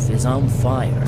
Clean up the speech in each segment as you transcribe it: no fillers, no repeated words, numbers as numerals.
Earth is on fire.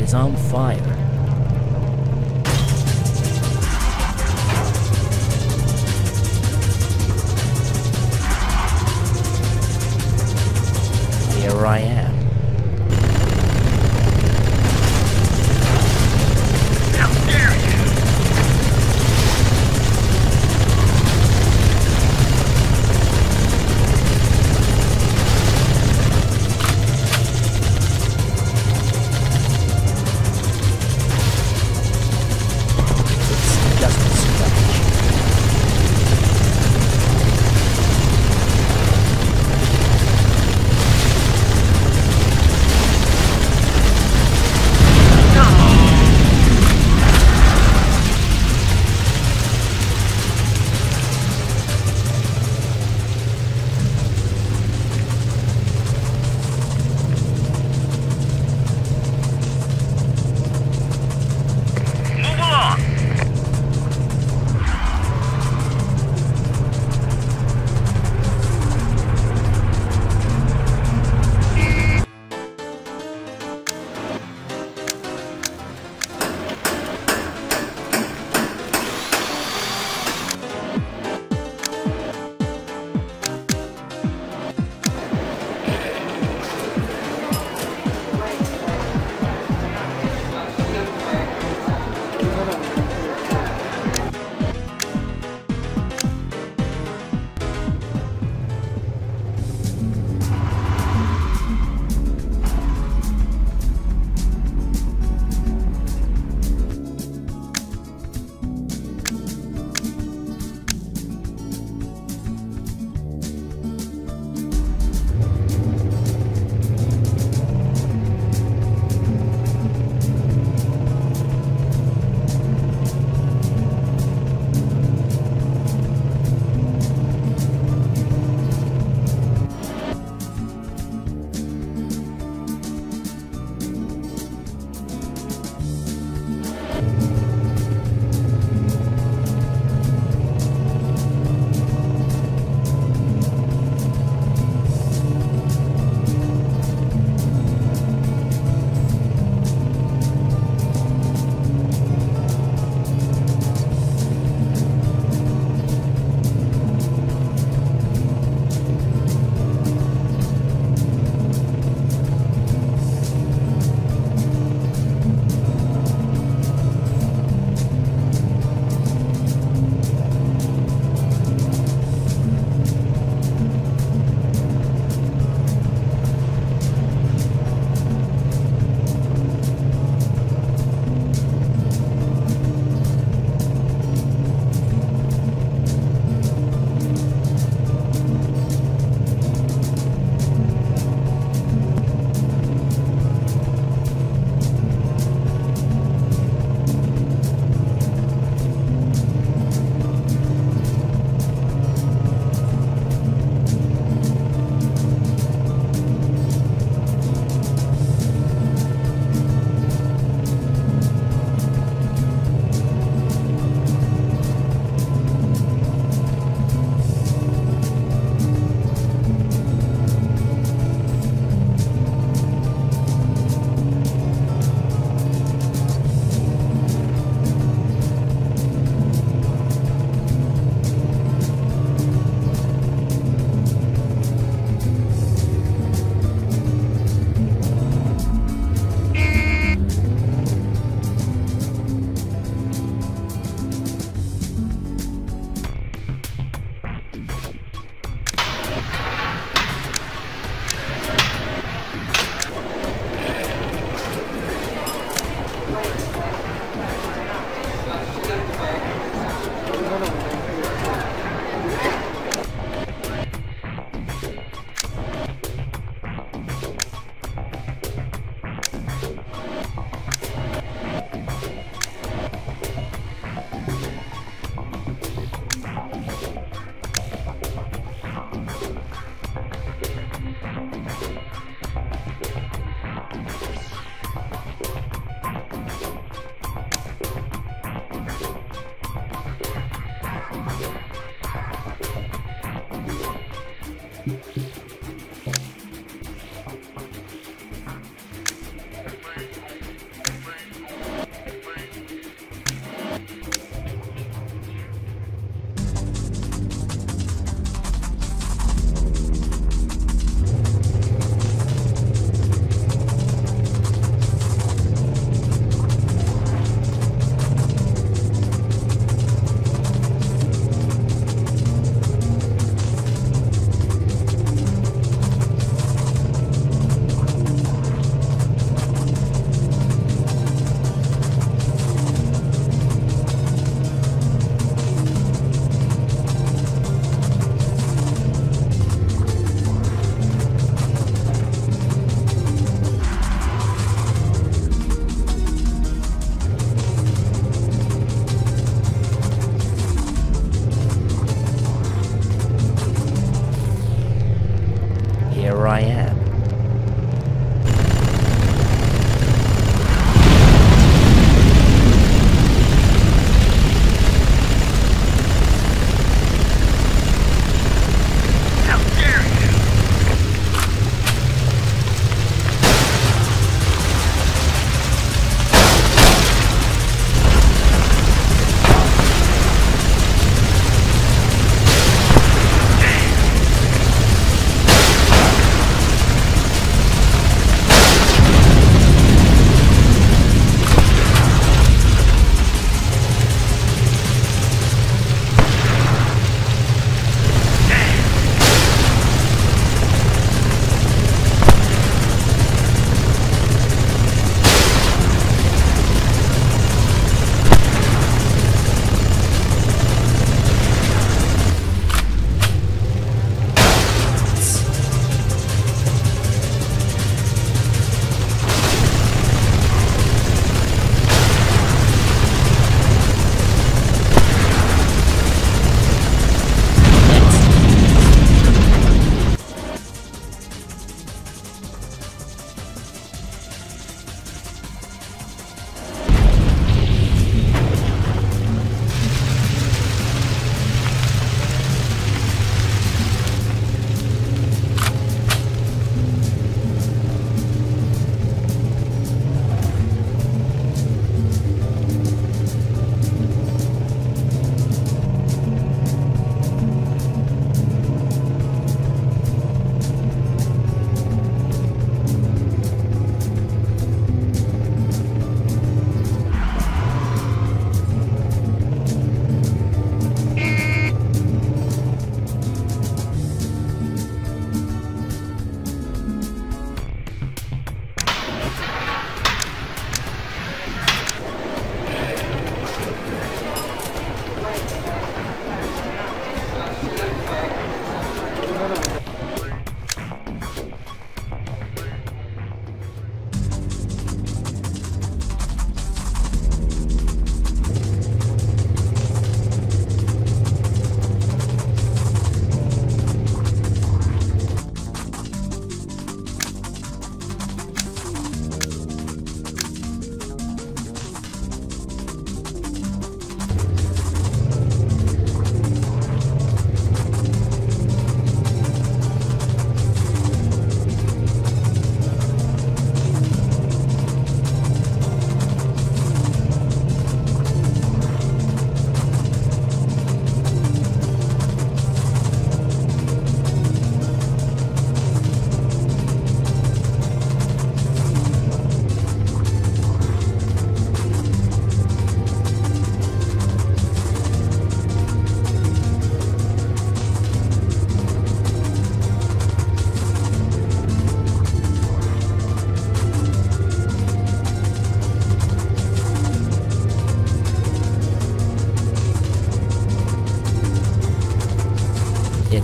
It's on fire. Here I am.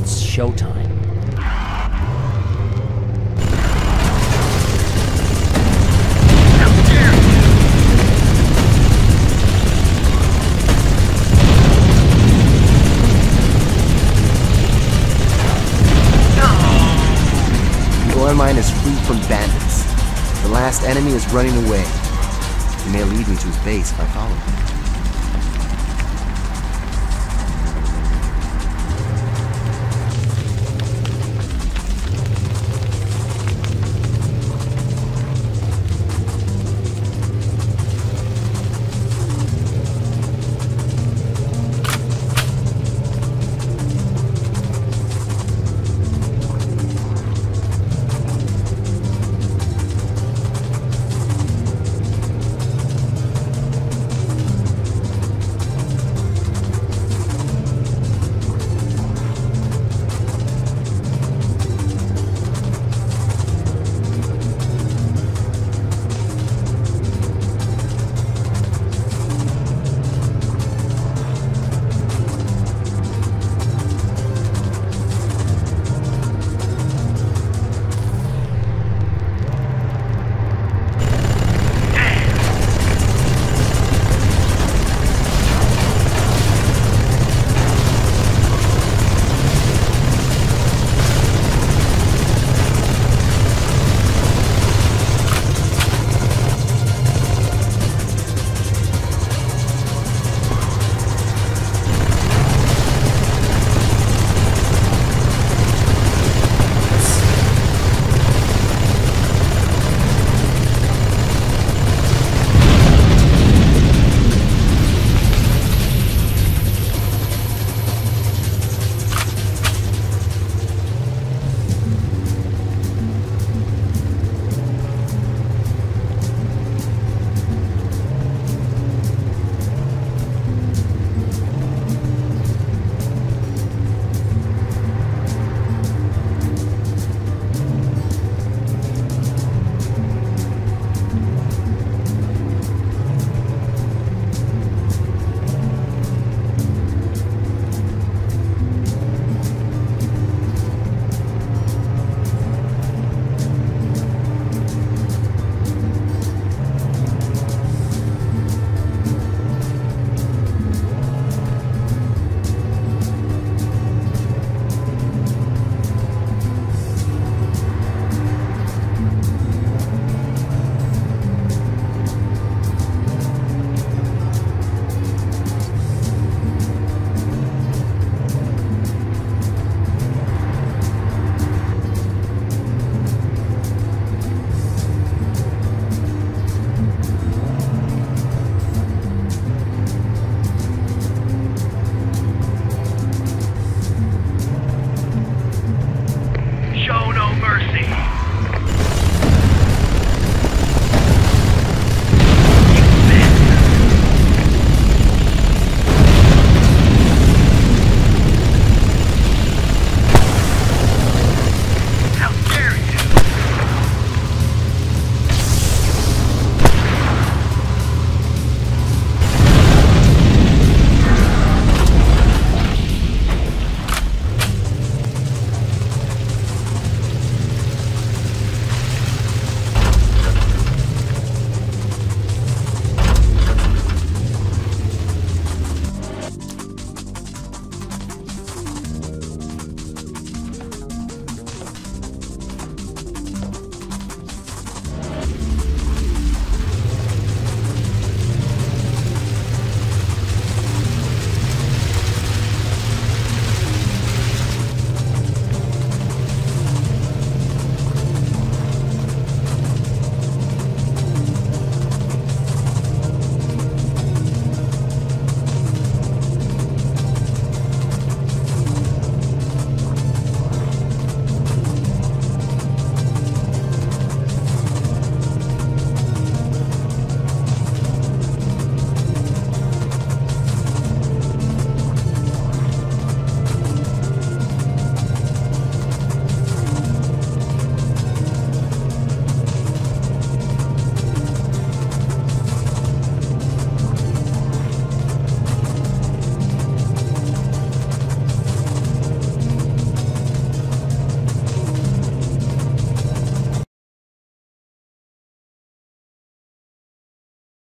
It's showtime. Mine is free from bandits. The last enemy is running away. He may lead me to his base if I follow him.